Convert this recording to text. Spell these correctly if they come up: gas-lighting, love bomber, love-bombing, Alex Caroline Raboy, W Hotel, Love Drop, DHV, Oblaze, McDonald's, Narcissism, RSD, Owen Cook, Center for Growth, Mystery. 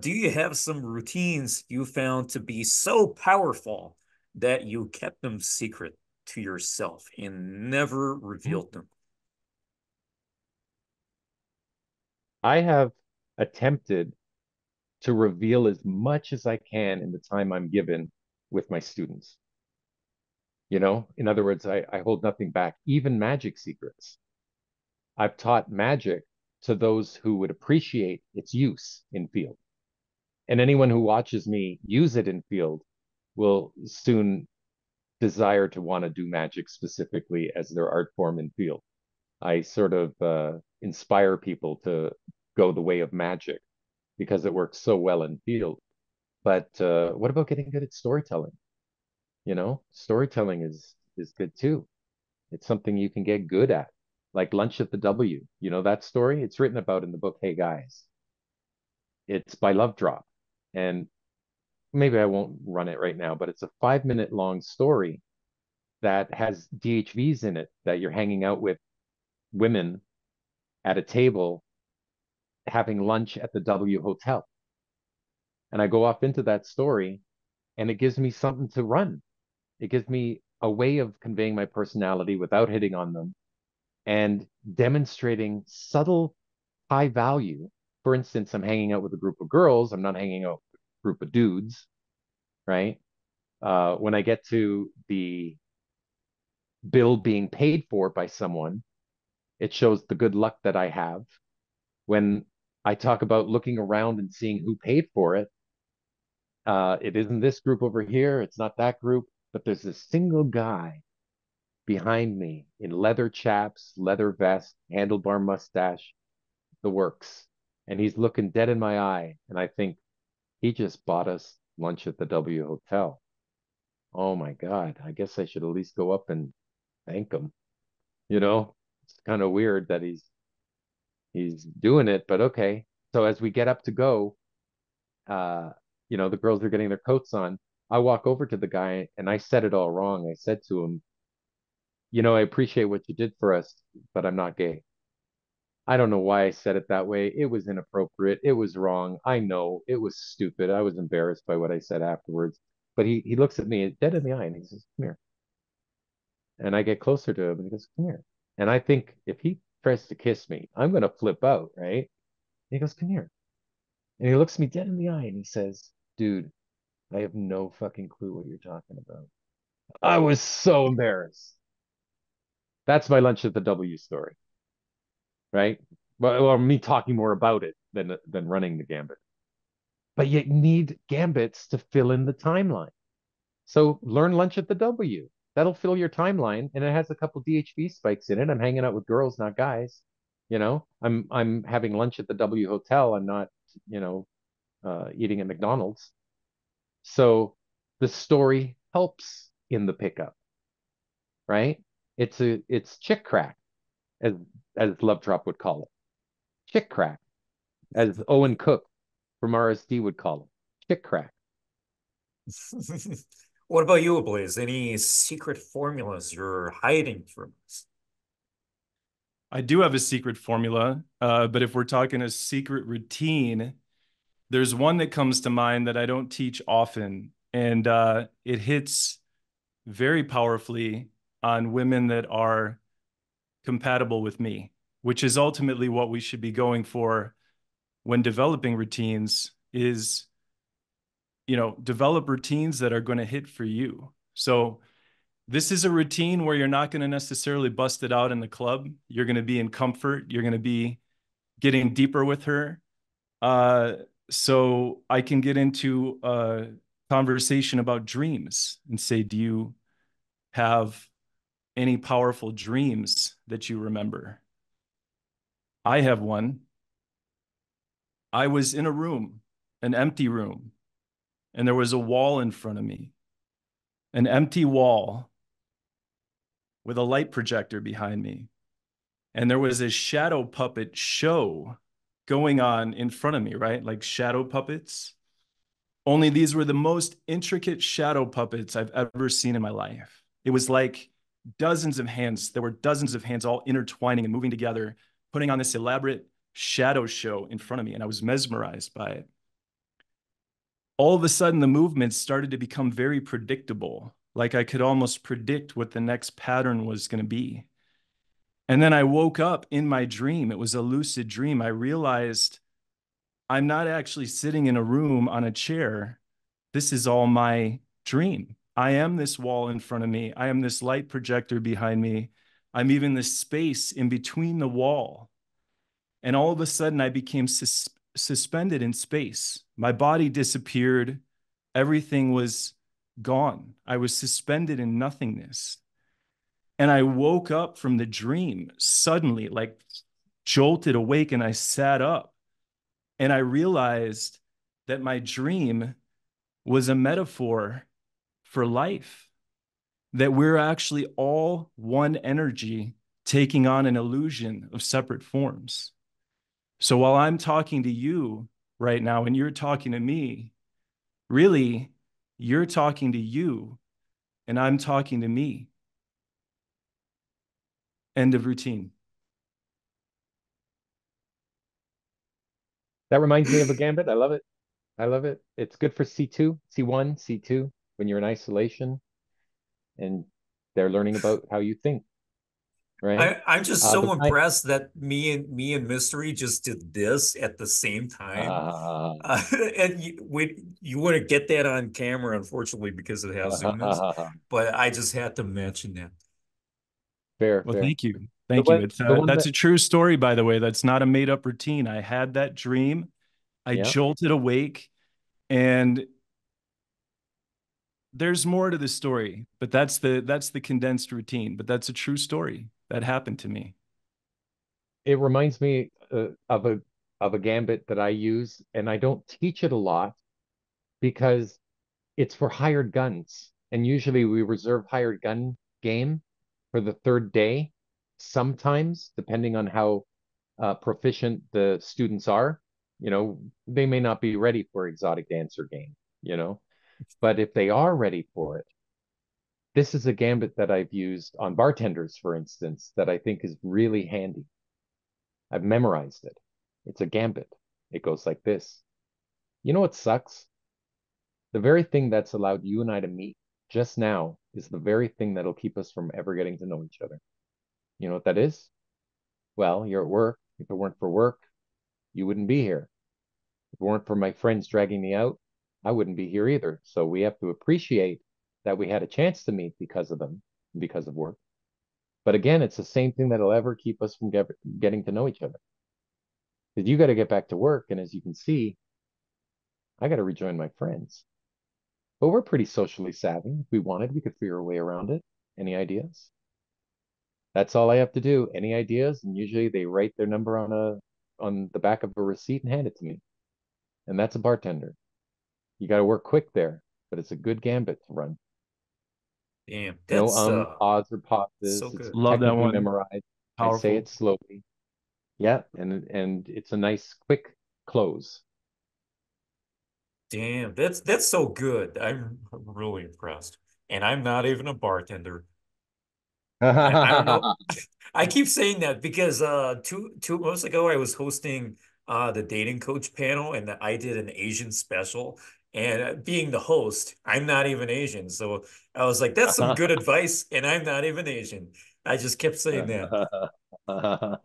Do you have some routines you found to be so powerful that you kept them secret to yourself and never revealed them? I have attempted to reveal as much as I can in the time I'm given with my students. You know, in other words, I hold nothing back, even magic secrets. I've taught magic to those who would appreciate its use in field. And anyone who watches me use it in field will soon desire to want to do magic specifically as their art form in field. I sort of inspire people to go the way of magic because it works so well in field. But what about getting good at storytelling? You know, storytelling is good too. It's something you can get good at, like Lunch at the W. You know that story? It's written about in the book, Hey Guys. It's by Love Drop. And maybe I won't run it right now, but it's a 5-minute long story that has DHVs in it, that you're hanging out with women at a table having lunch at the W Hotel. And I go off into that story, and it gives me something to run. It gives me a way of conveying my personality without hitting on them and demonstrating subtle high value. For instance, I'm hanging out with a group of girls. I'm not hanging out with a group of dudes, right? When I get to the bill being paid for by someone, it shows the good luck that I have. When I talk about looking around and seeing who paid for it, it isn't this group over here, it's not that group, but there's this single guy behind me in leather chaps, leather vest, handlebar mustache, the works. And he's looking dead in my eye. And I think, he just bought us lunch at the W Hotel. Oh my God, I guess I should at least go up and thank him. You know, it's kind of weird that he's doing it, but okay. So as we get up to go, you know, the girls are getting their coats on. I walk over to the guy and I said it all wrong. I said to him, you know, I appreciate what you did for us, but I'm not gay. I don't know why I said it that way. It was inappropriate. It was wrong. I know it was stupid. I was embarrassed by what I said afterwards. But he looks at me dead in the eye and he says, come here. And I get closer to him and he goes, come here. And I think if he tries to kiss me, I'm going to flip out, right? And he goes, come here. And he looks me dead in the eye and he says, dude, I have no fucking clue what you're talking about. I was so embarrassed. That's my Lunch at the W story, right? Well, me talking more about it than running the gambit. But you need gambits to fill in the timeline. So learn Lunch at the W. That'll fill your timeline, and it has a couple DHV spikes in it. I'm hanging out with girls, not guys. You know, I'm having lunch at the W Hotel. I'm not, you know, eating at McDonald's. So the story helps in the pickup, right? It's chick crack, as Love Drop would call it. Chick crack, as Owen Cook from RSD would call it. Chick crack. What about you, Oblaze? Any secret formulas you're hiding from us? I do have a secret formula, but if we're talking a secret routine, there's one that comes to mind that I don't teach often, and it hits very powerfully on women that are compatible with me, which is ultimately what we should be going for when developing routines is, you know, develop routines that are going to hit for you. So this is a routine where you're not going to necessarily bust it out in the club. You're going to be in comfort. You're going to be getting deeper with her. So I can get into a conversation about dreams and say, do you have any powerful dreams that you remember? I have one. I was in a room, an empty room, and there was a wall in front of me, an empty wall with a light projector behind me. And there was a shadow puppet show going on in front of me, right? Like shadow puppets. Only these were the most intricate shadow puppets I've ever seen in my life. It was like dozens of hands. There were dozens of hands all intertwining and moving together, putting on this elaborate shadow show in front of me. And I was mesmerized by it. all of a sudden the movements started to become very predictable. Like I could almost predict what the next pattern was going to be. And then I woke up in my dream. It was a lucid dream. I realized I'm not actually sitting in a room on a chair. This is all my dream. I am this wall in front of me. I am this light projector behind me. I'm even this space in between the wall. And all of a sudden I became suspended in space. My body disappeared. Everything was gone. I was suspended in nothingness. And I woke up from the dream suddenly, like jolted awake, and I sat up. And I realized that my dream was a metaphor for life, that we're actually all one energy taking on an illusion of separate forms. So while I'm talking to you right now and you're talking to me, really, you're talking to you and I'm talking to me. End of routine. That reminds me of a gambit. I love it. I love it. It's good for C2, C1, C2, when you're in isolation and they're learning about how you think. Right. I'm just so impressed that me and Mystery just did this at the same time, and you wouldn't get that on camera, unfortunately, because of how Zoom is. But I just had to mention that. Fair. Well, fair. Thank you, thank you. It's, that's a true story, by the way. That's not a made-up routine. I had that dream. I jolted awake, and there's more to the story. But that's the condensed routine. But that's a true story. That happened to me. It reminds me of a gambit that I use, and I don't teach it a lot because it's for hired guns. And usually we reserve hired gun game for the third day, sometimes, depending on how proficient the students are. You know, they may not be ready for exotic dancer game, you know, but if they are ready for it, this is a gambit that I've used on bartenders, for instance, that I think is really handy. I've memorized it. It's a gambit. It goes like this. You know what sucks? The very thing that's allowed you and I to meet just now is the very thing that'll keep us from ever getting to know each other. You know what that is? Well, you're at work. If it weren't for work, you wouldn't be here. If it weren't for my friends dragging me out, I wouldn't be here either. So we have to appreciate that we had a chance to meet because of them, because of work. But again, it's the same thing that'll ever keep us from getting to know each other. Because you got to get back to work. And as you can see, I got to rejoin my friends. But we're pretty socially savvy. If we wanted, we could figure a way around it. Any ideas? That's all I have to do. Any ideas? And usually they write their number on the back of a receipt and hand it to me. And that's a bartender. You got to work quick there, but it's a good gambit to run. Damn, that's odds or positives. So good. Love that one. Memorized. I say it slowly. Yeah, and it's a nice quick close. Damn, that's so good. I'm really impressed, and I'm not even a bartender. I don't know. I keep saying that because two months ago I was hosting the dating coach panel, and I did an Asian special. And being the host, I'm not even Asian. So I was like, that's some good advice. And I'm not even Asian. I just kept saying that.